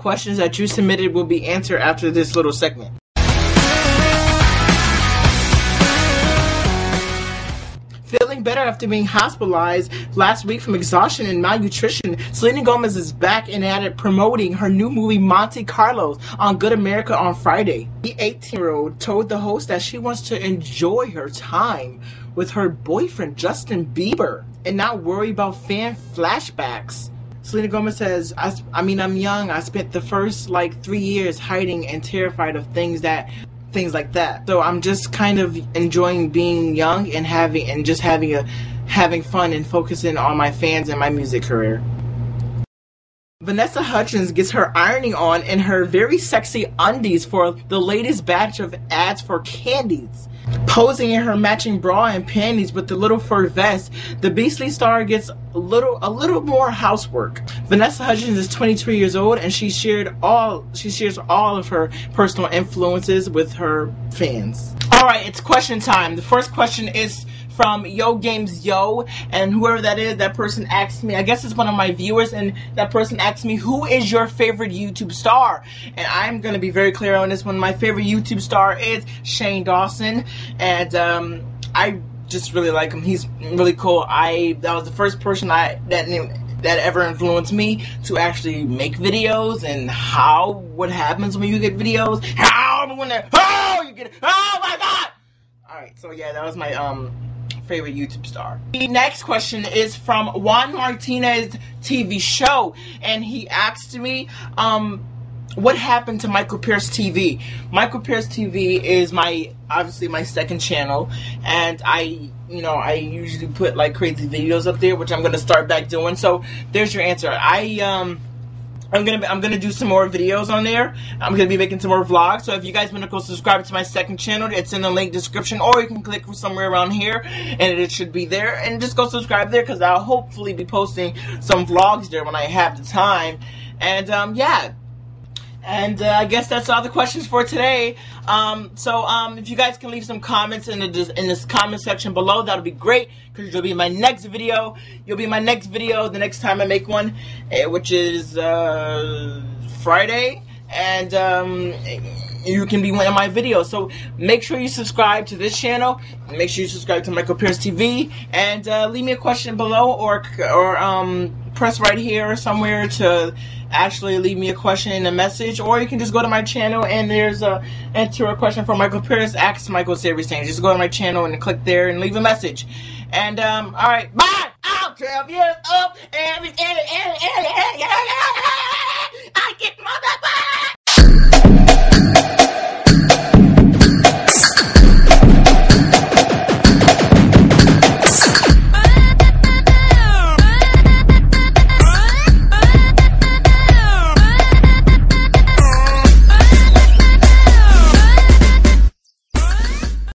Questions that you submitted will be answered after this little segment. Feeling better after being hospitalized last week from exhaustion and malnutrition, Selena Gomez is back and at it promoting her new movie Monte Carlo on Good America on Friday. The 18-year-old told the host that she wants to enjoy her time with her boyfriend Justin Bieber and not worry about fan flashbacks. Selena Gomez says, I'm young. I spent the first 3 years hiding and terrified of things like that. So I'm just kind of enjoying being young and having fun and focusing on my fans and my music career. Vanessa Hudgens gets her ironing on in her very sexy undies for the latest batch of ads for Candies. Posing in her matching bra and panties with the little fur vest, the Beastly star gets a little more housework. Vanessa Hudgens is 22 years old, and she shares all of her personal influences with her fans. All right, it's question time. The first question is from Yo Games Yo, and whoever that is, that person asked me, I guess it's one of my viewers, and that person asked me, who is your favorite YouTube star? And I'm going to be very clear on this one. My favorite YouTube star is Shane Dawson, and I just really like him. He's really cool. That was the first person that ever influenced me to actually make videos and what happens when you get videos, oh my God! Alright, so yeah, that was my favorite YouTube star. The next question is from Juan Martinez TV show, and he asked me what happened to Michael Pierce TV. Michael Pierce TV is obviously my second channel, and I usually put crazy videos up there, which I'm gonna start back doing. So there's your answer. I'm gonna do some more videos on there. I'm gonna be making some more vlogs. So if you guys wanna go subscribe to my second channel, it's in the link description, or you can click somewhere around here, and it should be there. And just go subscribe there, because I'll hopefully be posting some vlogs there when I have the time. And yeah. And I guess that's all the questions for today. If you guys can leave some comments in this comment section below, that'll be great, because you'll be in my next video. You'll be in my next video the next time I make one, which is Friday. And you can be one of my videos. So make sure you subscribe to this channel. Make sure you subscribe to Michael Pierce TV. And leave me a question below, or press right here or somewhere to actually leave me a question and a message, or you can just go to my channel and there's enter a question for Michael Pierce, Ask Michael Series Things. Just go to my channel and click there and leave a message. And alright, bye! I'm 12 years old and